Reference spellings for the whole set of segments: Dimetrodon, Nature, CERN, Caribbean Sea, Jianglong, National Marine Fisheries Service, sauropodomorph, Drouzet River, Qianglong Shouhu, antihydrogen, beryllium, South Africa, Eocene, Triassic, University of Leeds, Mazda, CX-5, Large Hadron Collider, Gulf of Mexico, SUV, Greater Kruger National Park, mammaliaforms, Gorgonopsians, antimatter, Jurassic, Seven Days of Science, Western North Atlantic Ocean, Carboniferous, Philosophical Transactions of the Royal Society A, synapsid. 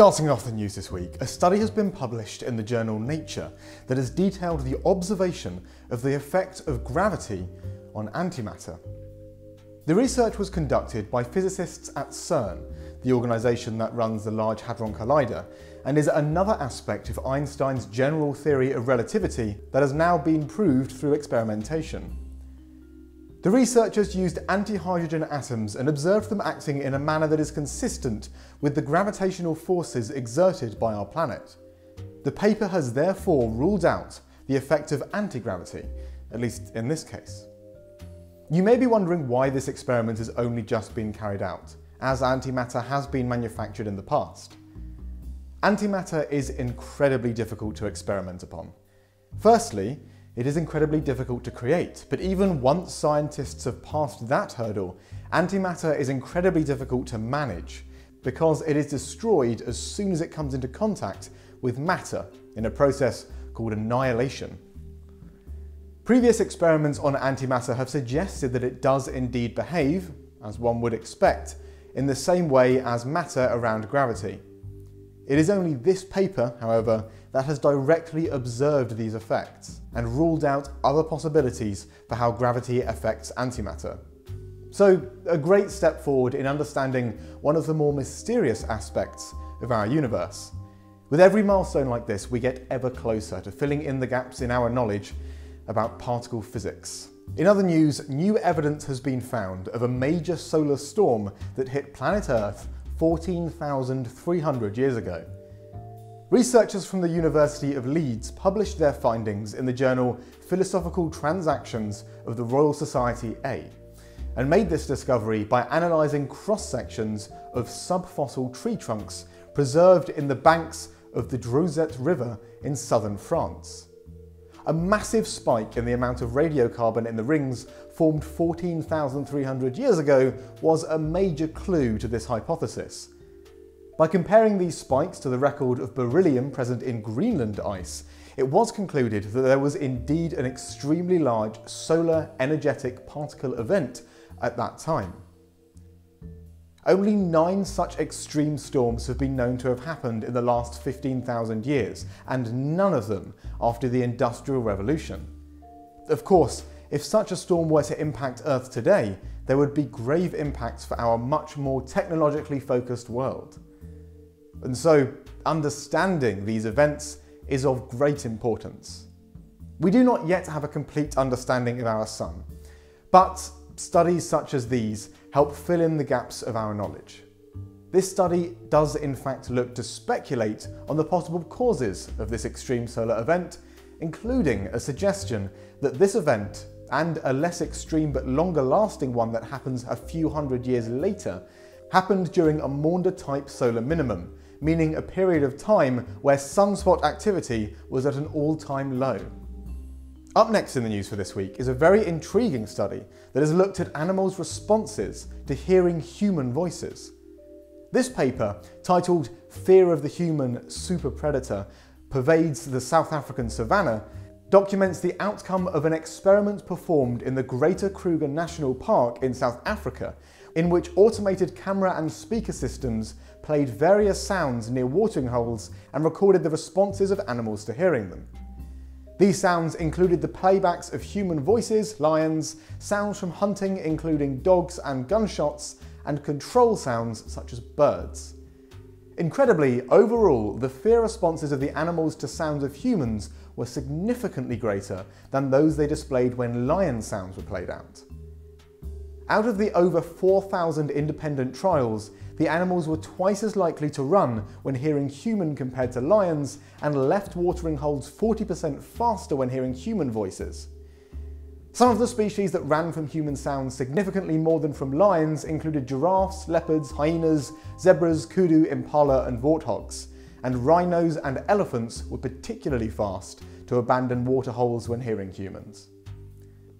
Starting off the news this week, a study has been published in the journal Nature that has detailed the observation of the effect of gravity on antimatter. The research was conducted by physicists at CERN, the organisation that runs the Large Hadron Collider, and is another aspect of Einstein's general theory of relativity that has now been proved through experimentation. The researchers used antihydrogen atoms and observed them acting in a manner that is consistent with the gravitational forces exerted by our planet. The paper has therefore ruled out the effect of anti-gravity, at least in this case. You may be wondering why this experiment has only just been carried out, as antimatter has been manufactured in the past. Antimatter is incredibly difficult to experiment upon. Firstly, it is incredibly difficult to create, but even once scientists have passed that hurdle, antimatter is incredibly difficult to manage because it is destroyed as soon as it comes into contact with matter in a process called annihilation. Previous experiments on antimatter have suggested that it does indeed behave, as one would expect, in the same way as matter around gravity. It is only this paper, however, that has directly observed these effects and ruled out other possibilities for how gravity affects antimatter. So, a great step forward in understanding one of the more mysterious aspects of our universe. With every milestone like this, we get ever closer to filling in the gaps in our knowledge about particle physics. In other news, new evidence has been found of a major solar storm that hit planet Earth 14,300 years ago. Researchers from the University of Leeds published their findings in the journal Philosophical Transactions of the Royal Society A, and made this discovery by analysing cross-sections of subfossil tree trunks preserved in the banks of the Drouzet River in southern France. A massive spike in the amount of radiocarbon in the rings formed 14,300 years ago was a major clue to this hypothesis. By comparing these spikes to the record of beryllium present in Greenland ice, it was concluded that there was indeed an extremely large solar energetic particle event at that time. Only 9 such extreme storms have been known to have happened in the last 15,000 years, and none of them after the Industrial Revolution. Of course, if such a storm were to impact Earth today, there would be grave impacts for our much more technologically focused world. And so, understanding these events is of great importance. We do not yet have a complete understanding of our sun, but studies such as these help fill in the gaps of our knowledge. This study does in fact look to speculate on the possible causes of this extreme solar event, including a suggestion that this event, and a less extreme but longer lasting one that happens a few hundred years later, happened during a Maunder-type solar minimum, meaning a period of time where sunspot activity was at an all-time low. Up next in the news for this week is a very intriguing study that has looked at animals' responses to hearing human voices. This paper, titled "Fear of the Human Super Predator Pervades the South African Savannah," documents the outcome of an experiment performed in the Greater Kruger National Park in South Africa, in which automated camera and speaker systems played various sounds near watering holes and recorded the responses of animals to hearing them. These sounds included the playbacks of human voices, lions, sounds from hunting including dogs and gunshots, and control sounds such as birds. Incredibly, overall, the fear responses of the animals to sounds of humans were significantly greater than those they displayed when lion sounds were played out. Out of the over 4,000 independent trials, the animals were twice as likely to run when hearing human compared to lions, and left watering holes 40% faster when hearing human voices. Some of the species that ran from human sounds significantly more than from lions included giraffes, leopards, hyenas, zebras, kudu, impala and warthogs, and rhinos and elephants were particularly fast to abandon water holes when hearing humans.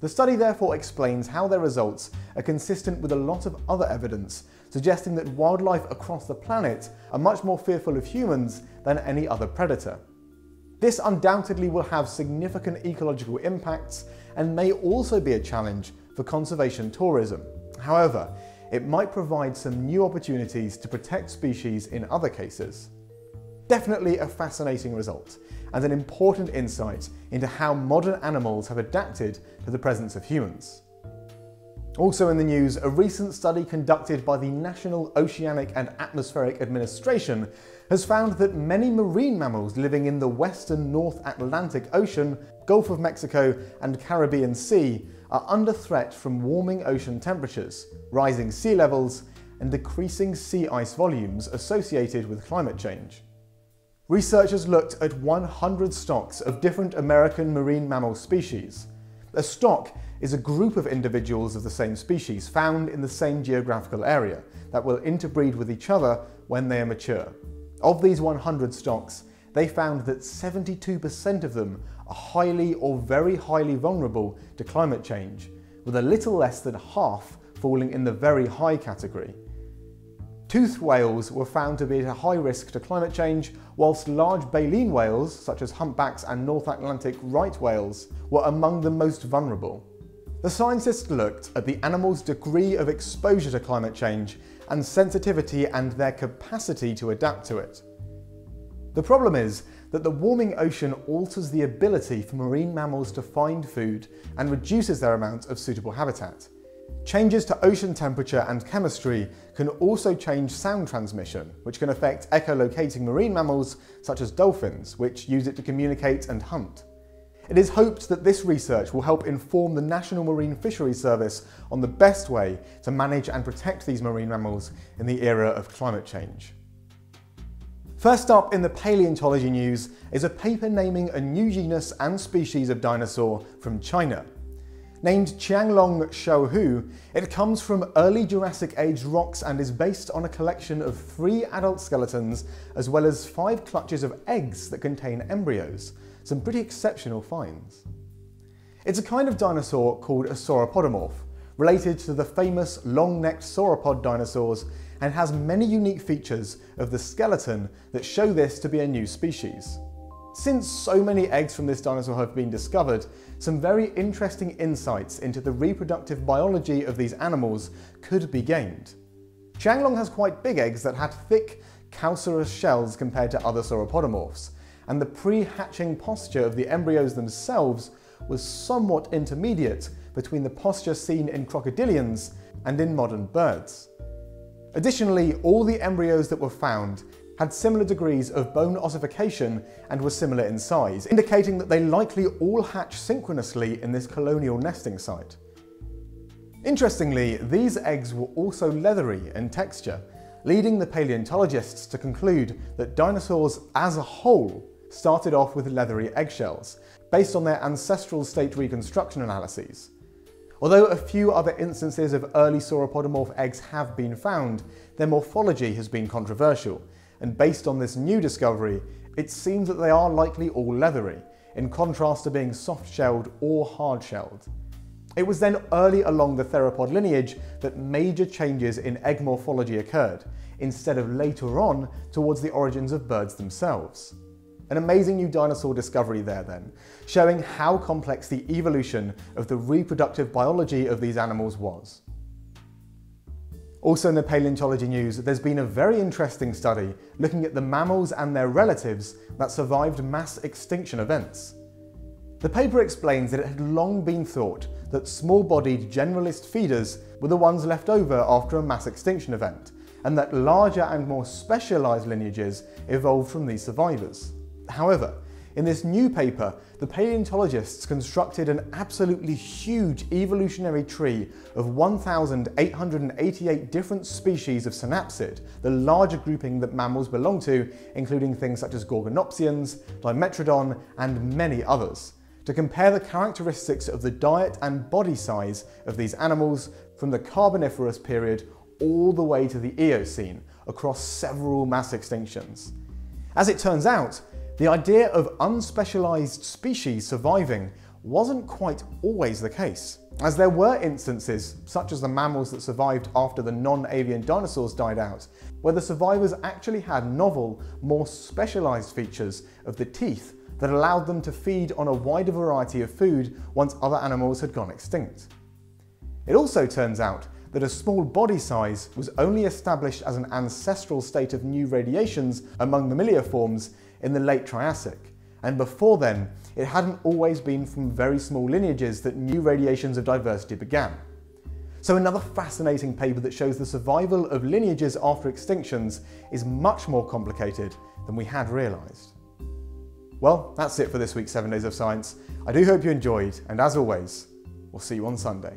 The study therefore explains how their results are consistent with a lot of other evidence suggesting that wildlife across the planet are much more fearful of humans than any other predator. This undoubtedly will have significant ecological impacts and may also be a challenge for conservation tourism. However, it might provide some new opportunities to protect species in other cases. Definitely a fascinating result, and an important insight into how modern animals have adapted to the presence of humans. Also in the news, a recent study conducted by the National Oceanic and Atmospheric Administration has found that many marine mammals living in the Western North Atlantic Ocean, Gulf of Mexico and Caribbean Sea are under threat from warming ocean temperatures, rising sea levels and decreasing sea ice volumes associated with climate change. Researchers looked at 100 stocks of different American marine mammal species. A stock is a group of individuals of the same species found in the same geographical area that will interbreed with each other when they are mature. Of these 100 stocks, they found that 72% of them are highly or very highly vulnerable to climate change, with a little less than half falling in the very high category. Toothed whales were found to be at a high risk to climate change, whilst large baleen whales, such as humpbacks and North Atlantic right whales, were among the most vulnerable. The scientists looked at the animals' degree of exposure to climate change and sensitivity and their capacity to adapt to it. The problem is that the warming ocean alters the ability for marine mammals to find food and reduces their amount of suitable habitat. Changes to ocean temperature and chemistry can also change sound transmission, which can affect echolocating marine mammals such as dolphins, which use it to communicate and hunt. It is hoped that this research will help inform the National Marine Fisheries Service on the best way to manage and protect these marine mammals in the era of climate change. First up in the paleontology news is a paper naming a new genus and species of dinosaur from China. Named Qianglong Shouhu, it comes from early Jurassic Age rocks and is based on a collection of 3 adult skeletons as well as 5 clutches of eggs that contain embryos. Some pretty exceptional finds. It's a kind of dinosaur called a sauropodomorph, related to the famous long-necked sauropod dinosaurs, and has many unique features of the skeleton that show this to be a new species. Since so many eggs from this dinosaur have been discovered, some very interesting insights into the reproductive biology of these animals could be gained. Jianglong has quite big eggs that had thick, calcareous shells compared to other sauropodomorphs, and the pre-hatching posture of the embryos themselves was somewhat intermediate between the posture seen in crocodilians and in modern birds. Additionally, all the embryos that were found had similar degrees of bone ossification and were similar in size, indicating that they likely all hatch synchronously in this colonial nesting site. Interestingly, these eggs were also leathery in texture, leading the paleontologists to conclude that dinosaurs as a whole started off with leathery eggshells, based on their ancestral state reconstruction analyses. Although a few other instances of early sauropodomorph eggs have been found, their morphology has been controversial, and based on this new discovery, it seems that they are likely all leathery, in contrast to being soft-shelled or hard-shelled. It was then early along the theropod lineage that major changes in egg morphology occurred, instead of later on towards the origins of birds themselves. An amazing new dinosaur discovery there then, showing how complex the evolution of the reproductive biology of these animals was. Also in the paleontology news, there's been a very interesting study looking at the mammals and their relatives that survived mass extinction events. The paper explains that it had long been thought that small-bodied generalist feeders were the ones left over after a mass extinction event, and that larger and more specialised lineages evolved from these survivors. However, in this new paper, the paleontologists constructed an absolutely huge evolutionary tree of 1,888 different species of synapsid, the larger grouping that mammals belong to, including things such as Gorgonopsians, Dimetrodon, and many others, to compare the characteristics of the diet and body size of these animals from the Carboniferous period all the way to the Eocene, across several mass extinctions. As it turns out, the idea of unspecialized species surviving wasn't quite always the case, as there were instances, such as the mammals that survived after the non-avian dinosaurs died out, where the survivors actually had novel, more specialized features of the teeth that allowed them to feed on a wider variety of food once other animals had gone extinct. It also turns out that a small body size was only established as an ancestral state of new radiations among mammaliaforms in the late Triassic, and before then it hadn't always been from very small lineages that new radiations of diversity began. So another fascinating paper that shows the survival of lineages after extinctions is much more complicated than we had realised. Well, that's it for this week's 7 Days of Science. I do hope you enjoyed, and as always, we'll see you on Sunday.